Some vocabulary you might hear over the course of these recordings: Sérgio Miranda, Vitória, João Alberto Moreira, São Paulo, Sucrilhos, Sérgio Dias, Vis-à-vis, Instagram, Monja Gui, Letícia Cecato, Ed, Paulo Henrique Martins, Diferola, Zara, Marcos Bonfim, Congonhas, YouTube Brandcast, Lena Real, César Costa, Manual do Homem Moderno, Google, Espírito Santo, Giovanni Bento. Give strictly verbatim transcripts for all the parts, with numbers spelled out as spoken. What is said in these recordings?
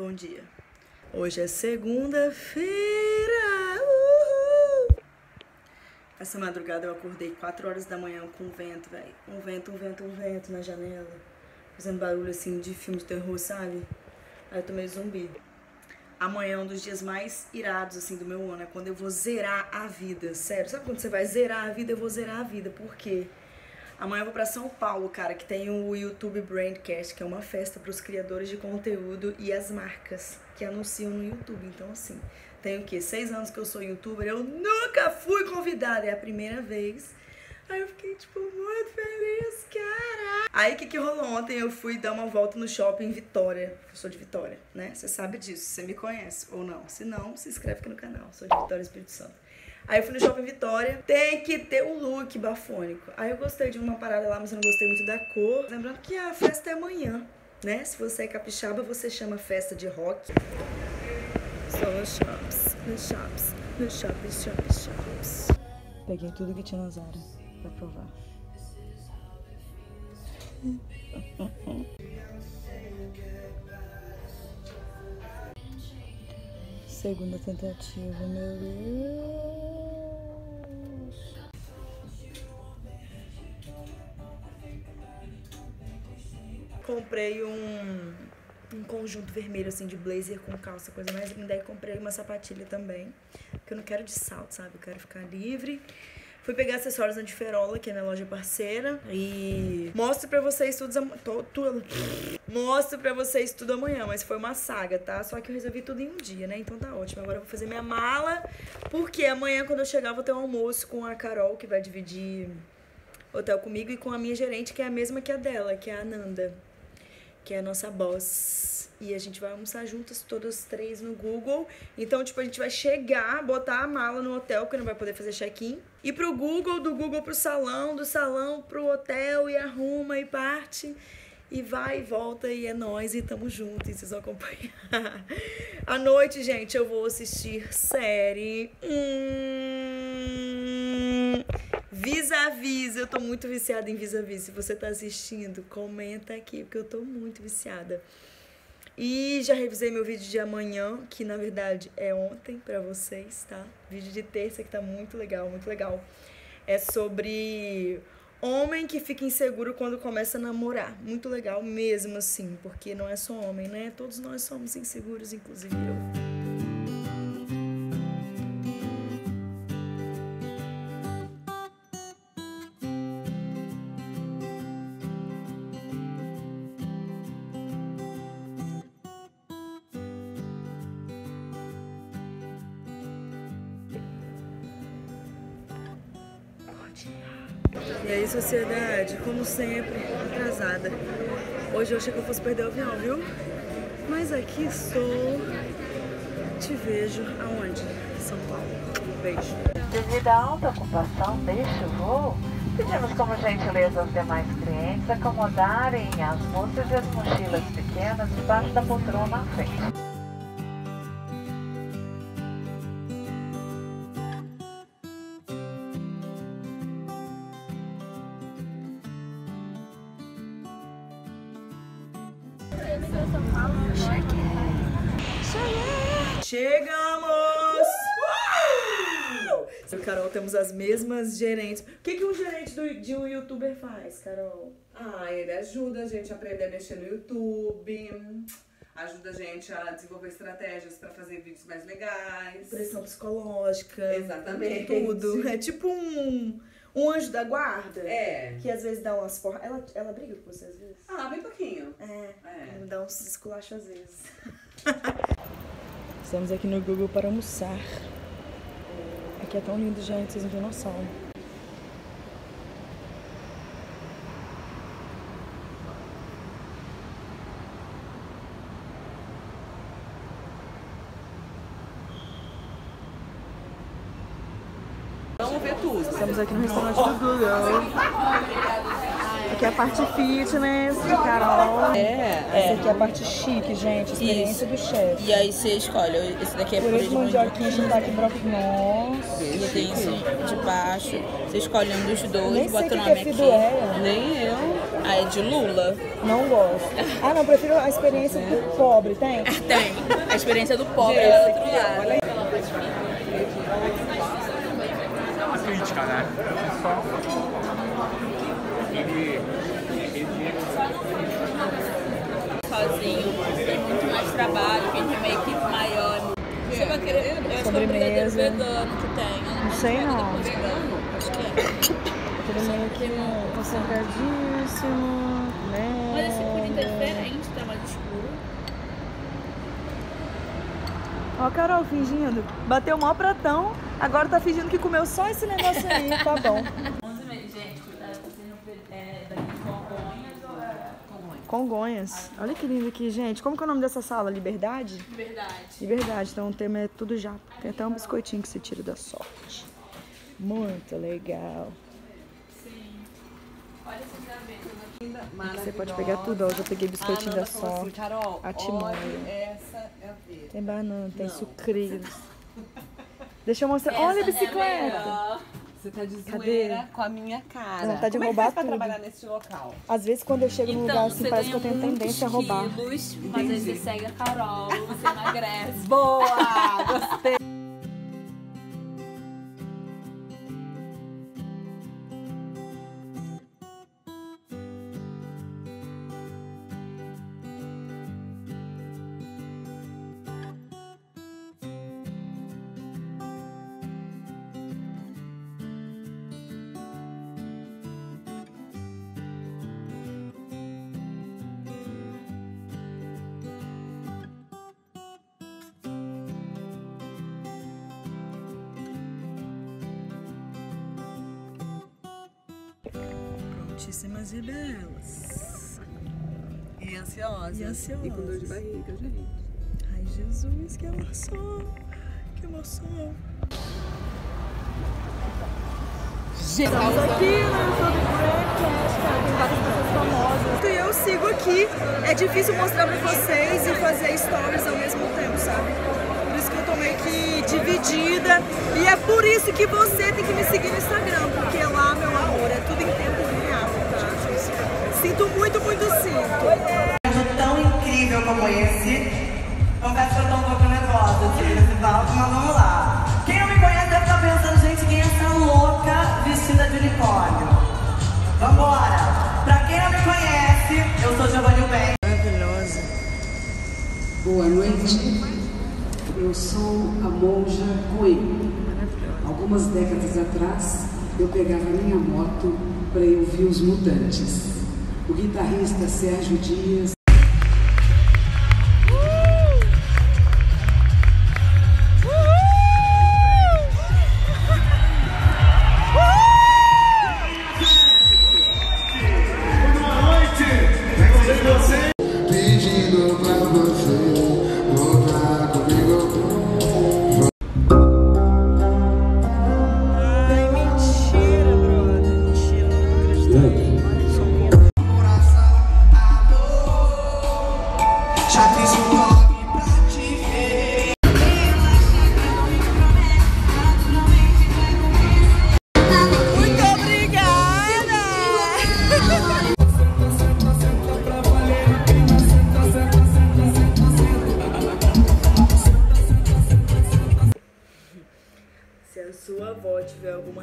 Bom dia. Hoje é segunda-feira. Uhul! Essa madrugada eu acordei quatro horas da manhã com vento, velho. Um vento, um vento, um vento na janela. Fazendo barulho assim de filme de terror, sabe? Aí eu tomei zumbi. Amanhã é um dos dias mais irados assim do meu ano. É quando eu vou zerar a vida, sério. Sabe quando você vai zerar a vida? Eu vou zerar a vida. Por quê? Amanhã eu vou pra São Paulo, cara, que tem o YouTube Brandcast, que é uma festa pros criadores de conteúdo e as marcas que anunciam no YouTube. Então, assim, tem o quê? Seis anos que eu sou youtuber, eu nunca fui convidada, é a primeira vez. Aí eu fiquei, tipo, muito feliz, cara. Aí, o que que rolou ontem? Eu fui dar uma volta no shopping em Vitória. Eu sou de Vitória, né? Você sabe disso, você me conhece ou não. Se não, se inscreve aqui no canal. Eu sou de Vitória, Espírito Santo. Aí eu fui no shopping Vitória, tem que ter um look bafônico. Aí eu gostei de uma parada lá, mas eu não gostei muito da cor. Lembrando que a festa é amanhã, né? Se você é capixaba, você chama festa de rock. Só nos shops, nos shops, nos shops, shops, shops. Peguei tudo que tinha na Zara pra provar. Segunda tentativa, meu Deus. Comprei um, um conjunto vermelho, assim, de blazer com calça, coisa mais linda. Aí comprei uma sapatilha também, porque eu não quero de salto, sabe? Eu quero ficar livre. Fui pegar acessórios na Diferola, que é minha loja parceira. E mostro pra vocês tudo... Tô, tô... Mostro pra vocês tudo amanhã, mas foi uma saga, tá? Só que eu resolvi tudo em um dia, né? Então tá ótimo. Agora eu vou fazer minha mala, porque amanhã, quando eu chegar, eu vou ter um almoço com a Carol, que vai dividir hotel comigo, e com a minha gerente, que é a mesma que a dela, que é a Ananda, que é a nossa boss. E a gente vai almoçar juntas, todas três, no Google. Então, tipo, a gente vai chegar, botar a mala no hotel, porque não vai poder fazer check-in. E pro Google, do Google pro salão, do salão pro hotel, e arruma, e parte, e vai, e volta, e é nóis, e tamo junto, e vocês vão acompanhar. À noite, gente, eu vou assistir série... Hum... Vis-à-vis, eu tô muito viciada em Vis-à-vis. Se você tá assistindo, comenta aqui, porque eu tô muito viciada. E já revisei meu vídeo de amanhã, que na verdade é ontem pra vocês, tá? Vídeo de terça, que tá muito legal, muito legal. É sobre homem que fica inseguro quando começa a namorar. Muito legal mesmo, assim, porque não é só homem, né? Todos nós somos inseguros, inclusive eu. E aí, sociedade, como sempre, atrasada. Hoje eu achei que eu fosse perder o avião, viu? Mas aqui estou. Te vejo aonde? São Paulo. Um beijo. Devido à alta ocupação deste voo, pedimos como gentileza aos demais clientes acomodarem as moças e as mochilas pequenas debaixo da poltrona à frente. Cheguei. Chegamos! Uau! Carol, temos as mesmas gerentes. O que, que um gerente do, de um youtuber faz, Carol? Ah, ele ajuda a gente a aprender a mexer no YouTube, ajuda a gente a desenvolver estratégias para fazer vídeos mais legais. Pressão psicológica. Exatamente. Tudo. É tipo um... Um anjo da guarda? É. Que às vezes dá umas porras. Ela, ela briga com você às vezes? Ah, bem pouquinho. É. é. Dá uns esculachos às vezes. Estamos aqui no Google para almoçar. Aqui é tão lindo, gente. Vocês não têm noção. Estamos aqui no restaurante do Google. Aqui é a parte fitness de Carol. É, é. Essa aqui é a parte chique, gente. Experiência do chefe. E aí você escolhe. Esse daqui é purê de mandioquinha, shiitake, broquinhos. E tem esse de baixo. Você escolhe um dos dois, bota o nome aqui. Nem eu. Ah, é de lula? Não gosto. Ah, não, prefiro a experiência é. do pobre, tem? Tem. A experiência do pobre é do outro lado. Olha aí. Uma crítica, né? Sozinho tem muito mais trabalho, tem uma equipe maior. Você vai querer... Eu acho que é o brigadeiro vegano que tem. Não sei não. Aquele meio que não concentradíssimo, né? Olha, esse bonito é diferente, tá mais escuro. Ó a Carol fingindo. Bateu o maior pratão, agora tá fingindo que comeu só esse negócio aí, tá bom. onze e meia, gente, é daqui de Congonhas ou é Congonhas? Congonhas. Olha que lindo aqui, gente. Como que é o nome dessa sala? Liberdade? Liberdade. Liberdade, então o tema é tudo já. Tem até um biscoitinho que você tira da sorte. Muito legal. Olha essas gavetas aqui. Você pode pegar tudo, ó. Eu já peguei biscoitinho da sorte. Carol, essa gaveta. Tem banana, tem sucrilhos. Deixa eu mostrar. Essa olha a bicicleta. É você tá de zoeira. Cadê? Com a minha cara. Não, tá de como roubar é que faz tudo. Pra trabalhar nesse local? Às vezes quando eu chego então, num lugar assim, parece que eu tenho tendência a roubar. Quilos, mas aí você segue a Carol, você emagrece. Boa! Gostei! Prontíssimas e belas. E ansiosas. E ansiosas. E com dor de barriga, gente. Ai, Jesus, que emoção. Que emoção. Gente, estamos aqui no YouTube Brandcast, com várias pessoas famosas. E eu sigo aqui. É difícil mostrar pra vocês e fazer stories ao mesmo tempo, sabe? Por isso que eu tô meio que dividida. E é por isso que você tem que me seguir no Instagram, porque lá, meu amor, é tudo em tempo real, tá? Sinto muito, muito sinto. É tão incrível como esse. Confesso que eu tô um pouco nervosa aqui nesse palco, mas vamos lá. Quem não me conhece deve estar pensando, gente, quem é essa louca vestida de unicórnio? Vambora! Pra quem não me conhece, eu sou Giovanni Bento. Maravilhosa. Boa noite. Eu sou a Monja Gui. Algumas décadas atrás, eu pegava a minha moto para eu ouvir os Mutantes. O guitarrista Sérgio Dias.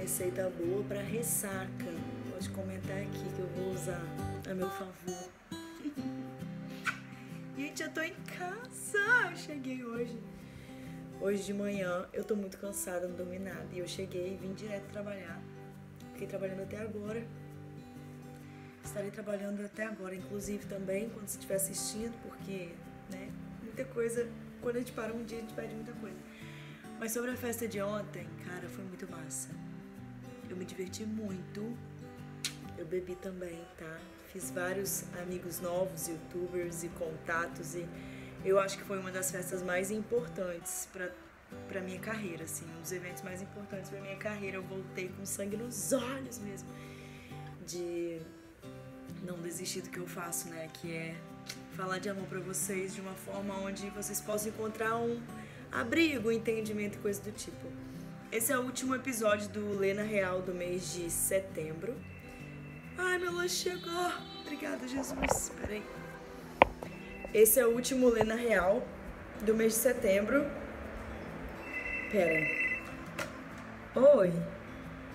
Receita boa para ressaca, pode comentar aqui que eu vou usar a meu favor. Gente, eu tô em casa, eu cheguei hoje. Hoje de manhã eu tô muito cansada, não dormi nada. E eu cheguei e vim direto trabalhar. Fiquei trabalhando até agora. Estarei trabalhando até agora, inclusive também quando você estiver assistindo, porque, né, muita coisa, quando a gente para um dia a gente perde muita coisa. Mas sobre a festa de ontem, cara, foi muito massa. Eu me diverti muito, eu bebi também, tá? Fiz vários amigos novos, youtubers e contatos, e eu acho que foi uma das festas mais importantes pra, pra minha carreira, assim, um dos eventos mais importantes pra minha carreira. Eu voltei com sangue nos olhos mesmo, de não desistir do que eu faço, né? Que é falar de amor pra vocês de uma forma onde vocês possam encontrar um abrigo, entendimento e coisa do tipo. Esse é o último episódio do Lena Real do mês de setembro. Ai, meu lanche chegou! Obrigada, Jesus. Peraí. Esse é o último Lena Real do mês de setembro. Pera. Oi.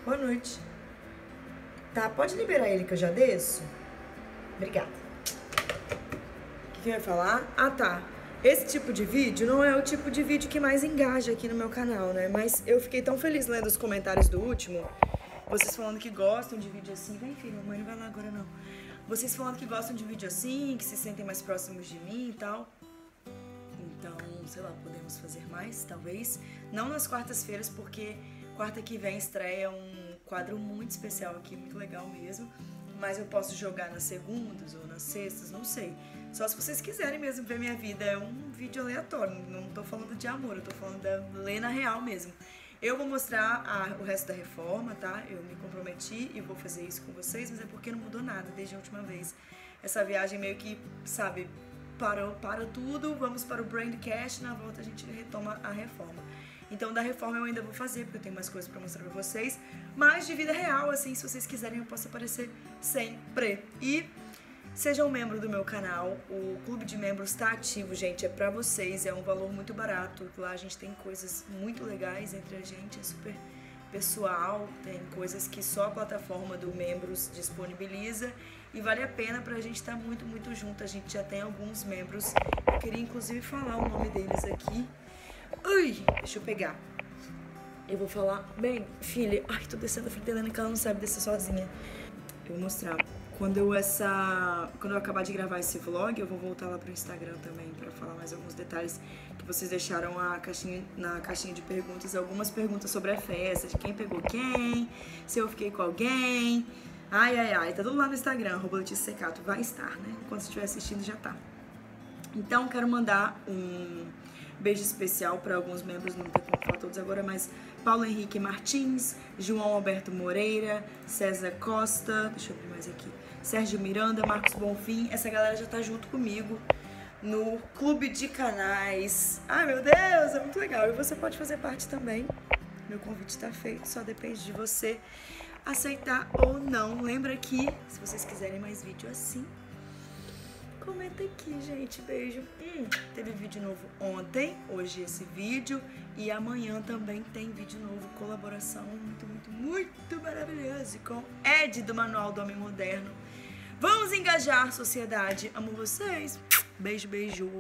Boa noite. Tá, pode liberar ele que eu já desço? Obrigada. O que, que eu ia falar? Ah, tá. Esse tipo de vídeo não é o tipo de vídeo que mais engaja aqui no meu canal, né? Mas eu fiquei tão feliz lendo os comentários do último. Vocês falando que gostam de vídeo assim. Vem, filho, mamãe não vai lá agora, não. Vocês falando que gostam de vídeo assim, que se sentem mais próximos de mim e tal. Então, sei lá, podemos fazer mais, talvez. Não nas quartas-feiras, porque quarta que vem estreia um quadro muito especial aqui, muito legal mesmo. Mas eu posso jogar nas segundas ou nas sextas, não sei. Só se vocês quiserem mesmo ver minha vida. É um vídeo aleatório, não tô falando de amor, eu tô falando da Lena Real mesmo. Eu vou mostrar a, o resto da reforma, tá? Eu me comprometi e vou fazer isso com vocês, mas é porque não mudou nada desde a última vez. Essa viagem meio que, sabe, parou, para tudo, vamos para o Brandcast, na volta a gente retoma a reforma. Então, da reforma eu ainda vou fazer, porque eu tenho mais coisas pra mostrar pra vocês. Mas de vida real, assim, se vocês quiserem, eu posso aparecer sempre. E sejam membro do meu canal. O clube de membros tá ativo, gente. É pra vocês, é um valor muito barato. Lá a gente tem coisas muito legais entre a gente, é super pessoal. Tem coisas que só a plataforma do membros disponibiliza. E vale a pena pra gente estar tá muito, muito junto. A gente já tem alguns membros. Eu queria, inclusive, falar o nome deles aqui. Ui, deixa eu pegar. Eu vou falar, bem, filha, ai, tô descendo a frente da Lena que ela não sabe descer sozinha. Eu vou mostrar. Quando eu, essa, quando eu acabar de gravar esse vlog, eu vou voltar lá pro Instagram também pra falar mais alguns detalhes que vocês deixaram a caixinha, na caixinha de perguntas. Algumas perguntas sobre a festa, de quem pegou quem, se eu fiquei com alguém. Ai, ai, ai, tá tudo lá no Instagram, arroba Letícia Cecato. Vai estar, né? Quando você estiver assistindo, já tá. Então, quero mandar um beijo especial para alguns membros, não tem como falar todos agora, mas Paulo Henrique Martins, João Alberto Moreira, César Costa, deixa eu abrir mais aqui, Sérgio Miranda, Marcos Bonfim, essa galera já tá junto comigo no Clube de Canais. Ai, meu Deus, é muito legal. E você pode fazer parte também. Meu convite tá feito, só depende de você aceitar ou não. Lembra que, se vocês quiserem mais vídeo assim, comenta aqui, gente. Beijo. Hum, teve vídeo novo ontem, hoje esse vídeo. E amanhã também tem vídeo novo. Colaboração muito, muito, muito maravilhosa com Ed do Manual do Homem Moderno. Vamos engajar, sociedade. Amo vocês. Beijo, beijo.